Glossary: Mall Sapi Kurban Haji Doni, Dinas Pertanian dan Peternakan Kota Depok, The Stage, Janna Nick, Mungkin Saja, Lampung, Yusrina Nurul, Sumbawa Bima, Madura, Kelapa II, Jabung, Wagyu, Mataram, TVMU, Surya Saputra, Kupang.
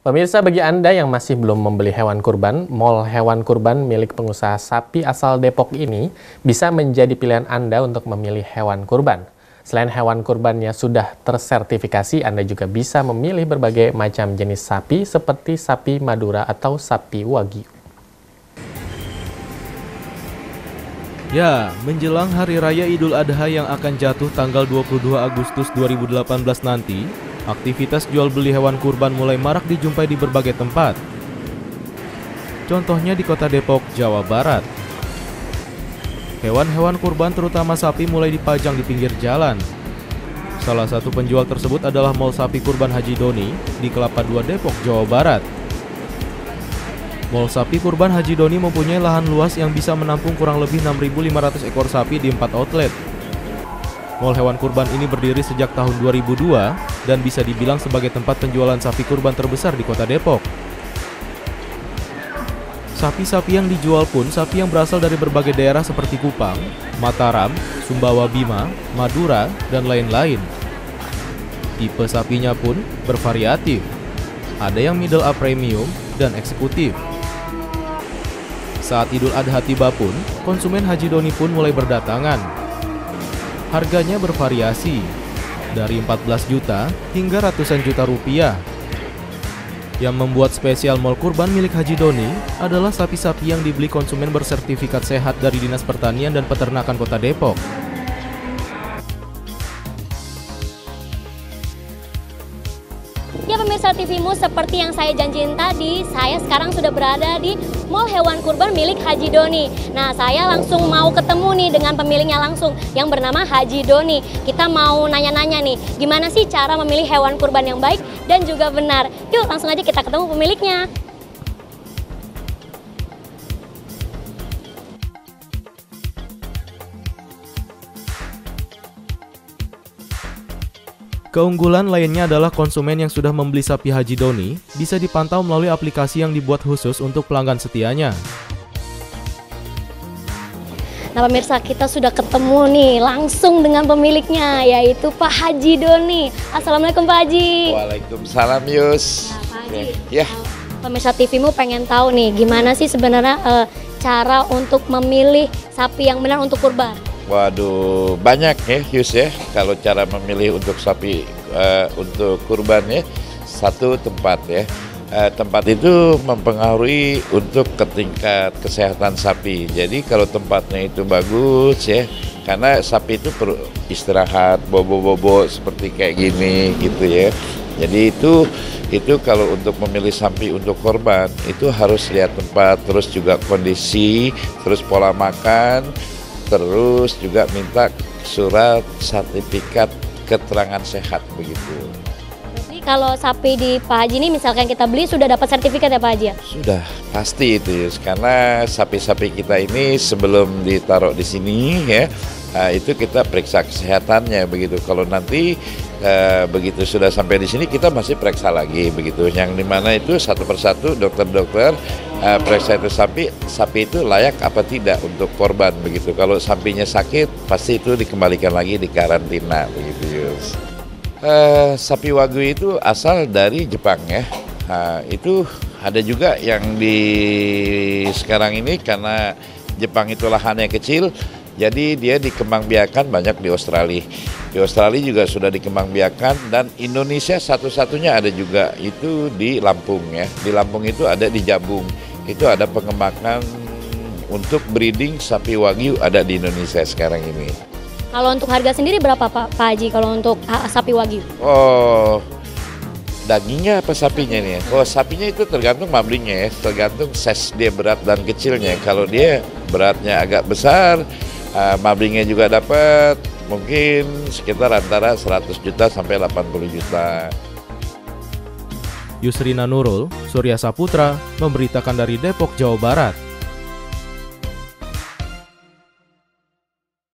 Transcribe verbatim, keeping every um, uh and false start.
Pemirsa, bagi Anda yang masih belum membeli hewan kurban, mall hewan kurban milik pengusaha sapi asal Depok ini bisa menjadi pilihan Anda untuk memilih hewan kurban. Selain hewan kurbannya sudah tersertifikasi, Anda juga bisa memilih berbagai macam jenis sapi seperti sapi Madura atau sapi Wagyu. Ya, menjelang Hari Raya Idul Adha yang akan jatuh tanggal dua puluh dua Agustus dua ribu delapan belas nanti, aktivitas jual-beli hewan kurban mulai marak dijumpai di berbagai tempat. Contohnya di kota Depok, Jawa Barat. Hewan-hewan kurban terutama sapi mulai dipajang di pinggir jalan. Salah satu penjual tersebut adalah Mall Sapi Kurban Haji Doni di Kelapa dua Depok, Jawa Barat. Mall Sapi Kurban Haji Doni mempunyai lahan luas yang bisa menampung kurang lebih enam ribu lima ratus ekor sapi di empat outlet. Mall hewan kurban ini berdiri sejak tahun dua ribu dua dan bisa dibilang sebagai tempat penjualan sapi kurban terbesar di kota Depok. Sapi-sapi yang dijual pun sapi yang berasal dari berbagai daerah seperti Kupang, Mataram, Sumbawa Bima, Madura, dan lain-lain. Tipe sapinya pun bervariatif. Ada yang middle A premium dan eksekutif. Saat Idul Adha tiba pun, konsumen Haji Doni pun mulai berdatangan. Harganya bervariasi, dari empat belas juta hingga ratusan juta rupiah. Yang membuat spesial mall kurban milik Haji Doni adalah sapi-sapi yang dibeli konsumen bersertifikat sehat dari Dinas Pertanian dan Peternakan Kota Depok. Ya pemirsa T V M U, seperti yang saya janjiin tadi, saya sekarang sudah berada di mall hewan kurban milik Haji Doni. Nah, saya langsung mau ketemu nih dengan pemiliknya langsung yang bernama Haji Doni. Kita mau nanya-nanya nih, gimana sih cara memilih hewan kurban yang baik dan juga benar. Yuk, langsung aja kita ketemu pemiliknya. Keunggulan lainnya adalah konsumen yang sudah membeli sapi Haji Doni bisa dipantau melalui aplikasi yang dibuat khusus untuk pelanggan setianya. Nah pemirsa, kita sudah ketemu nih langsung dengan pemiliknya, yaitu Pak Haji Doni. Assalamualaikum Pak Haji. Waalaikumsalam Yus. Nah, Pak Haji, ya. Pemirsa T V M U pengen tahu nih gimana sih sebenarnya eh, cara untuk memilih sapi yang benar untuk kurban. Waduh, banyak ya Yus ya, kalau cara memilih untuk sapi uh, untuk kurban ya, satu tempat ya. Uh, tempat itu mempengaruhi untuk ke tingkat kesehatan sapi. Jadi kalau tempatnya itu bagus ya, karena sapi itu perlu istirahat, bobo-bobo seperti kayak gini gitu ya. Jadi itu itu kalau untuk memilih sapi untuk kurban itu harus lihat tempat, terus juga kondisi, terus pola makan, terus juga minta surat sertifikat keterangan sehat begitu. Jadi kalau sapi di Pak Haji ini misalkan kita beli sudah dapat sertifikat ya Pak Haji ya? Sudah, pasti itu Yus. Karena sapi-sapi kita ini sebelum ditaruh di sini ya, itu kita periksa kesehatannya begitu. Kalau nanti eh, begitu sudah sampai di sini kita masih periksa lagi begitu. Yang dimana itu satu persatu dokter-dokter Uh, periksa itu sapi, sapi itu layak apa tidak untuk kurban begitu. Kalau sapinya sakit, pasti itu dikembalikan lagi di karantina begitu. Uh, sapi Wagyu itu asal dari Jepang ya. Uh, itu ada juga yang di sekarang ini karena Jepang itu lahannya kecil, jadi dia dikembangbiakan banyak di Australia. Di Australia juga sudah dikembangbiakan, dan Indonesia satu-satunya ada juga itu di Lampung ya. Di Lampung itu ada di Jabung. Itu ada pengembangan untuk breeding sapi Wagyu ada di Indonesia sekarang ini. Kalau untuk harga sendiri berapa Pak, Pak Haji kalau untuk sapi Wagyu? Oh, dagingnya apa sapinya nih? Oh, sapinya itu tergantung mablingnya ya, tergantung size dia berat dan kecilnya. Kalau dia beratnya agak besar, uh, mablingnya juga dapat mungkin sekitar antara seratus juta sampai delapan puluh juta. Yusrina Nurul, Surya Saputra, memberitakan dari Depok, Jawa Barat.